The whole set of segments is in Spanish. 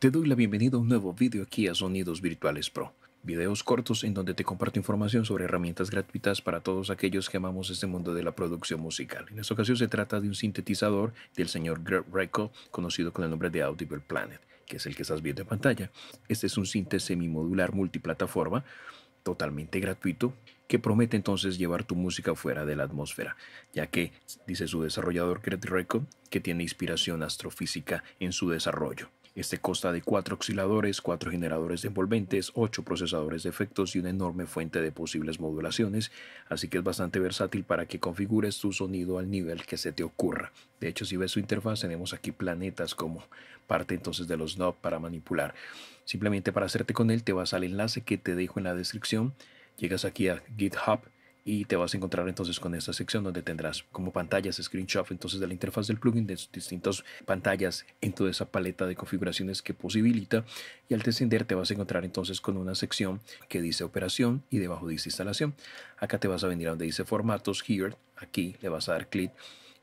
Te doy la bienvenida a un nuevo video aquí a Sonidos Virtuales Pro. Videos cortos en donde te comparto información sobre herramientas gratuitas para todos aquellos que amamos este mundo de la producción musical. En esta ocasión se trata de un sintetizador del señor Greg Recco, conocido con el nombre de Audible Planet, que es el que estás viendo en pantalla. Este es un sinte semimodular multiplataforma, totalmente gratuito, que promete entonces llevar tu música fuera de la atmósfera, ya que, dice su desarrollador Greg Recco, que tiene inspiración astrofísica en su desarrollo. Este consta de 4 osciladores, 4 generadores de envolventes, 8 procesadores de efectos y una enorme fuente de posibles modulaciones, así que es bastante versátil para que configures tu sonido al nivel que se te ocurra. De hecho, si ves su interfaz, tenemos aquí planetas como parte entonces de los knobs para manipular. Simplemente para hacerte con él, te vas al enlace que te dejo en la descripción, llegas aquí a GitHub y te vas a encontrar entonces con esta sección donde tendrás como pantallas screenshot entonces de la interfaz del plugin, de distintas pantallas en toda esa paleta de configuraciones que posibilita, y al descender te vas a encontrar entonces con una sección que dice operación y debajo dice instalación. Acá te vas a venir a donde dice formatos, here, aquí le vas a dar clic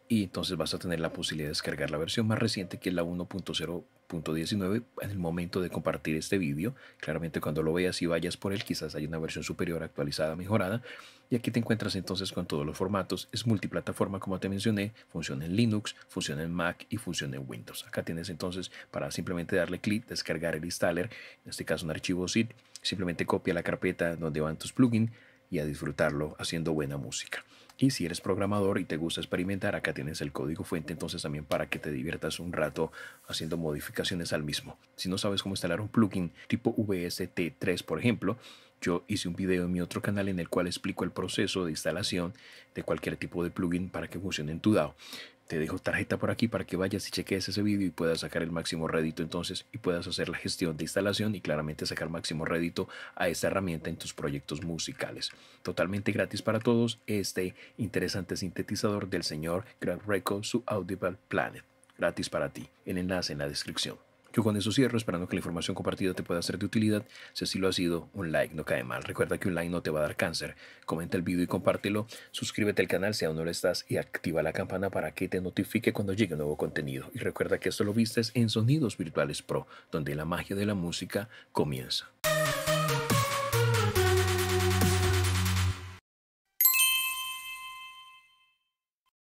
y entonces vas a tener la posibilidad de descargar la versión más reciente, que es la 1.0.19 en el momento de compartir este vídeo. Claramente cuando lo veas y vayas por él, quizás hay una versión superior, actualizada, mejorada. Y aquí te encuentras entonces con todos los formatos. Es multiplataforma, como te mencioné, funciona en Linux, funciona en Mac y funciona en Windows. Acá tienes entonces para simplemente darle clic, descargar el installer, en este caso un archivo zip, simplemente copia la carpeta donde van tus plugins y a disfrutarlo haciendo buena música. Y si eres programador y te gusta experimentar, acá tienes el código fuente entonces también para que te diviertas un rato haciendo modificaciones al mismo. Si no sabes cómo instalar un plugin tipo VST3, por ejemplo, yo hice un video en mi otro canal en el cual explico el proceso de instalación de cualquier tipo de plugin para que funcione en tu DAW. Te dejo tarjeta por aquí para que vayas y cheques ese vídeo y puedas sacar el máximo rédito entonces y puedas hacer la gestión de instalación y claramente sacar máximo rédito a esta herramienta en tus proyectos musicales. Totalmente gratis para todos este interesante sintetizador del señor Greg Recco, su Audible Planet. Gratis para ti. El enlace en la descripción. Yo con eso cierro, esperando que la información compartida te pueda ser de utilidad. Si así lo ha sido, un like no cae mal. Recuerda que un like no te va a dar cáncer. Comenta el video y compártelo. Suscríbete al canal si aún no lo estás y activa la campana para que te notifique cuando llegue un nuevo contenido. Y recuerda que esto lo vistes en Sonidos Virtuales Pro, donde la magia de la música comienza.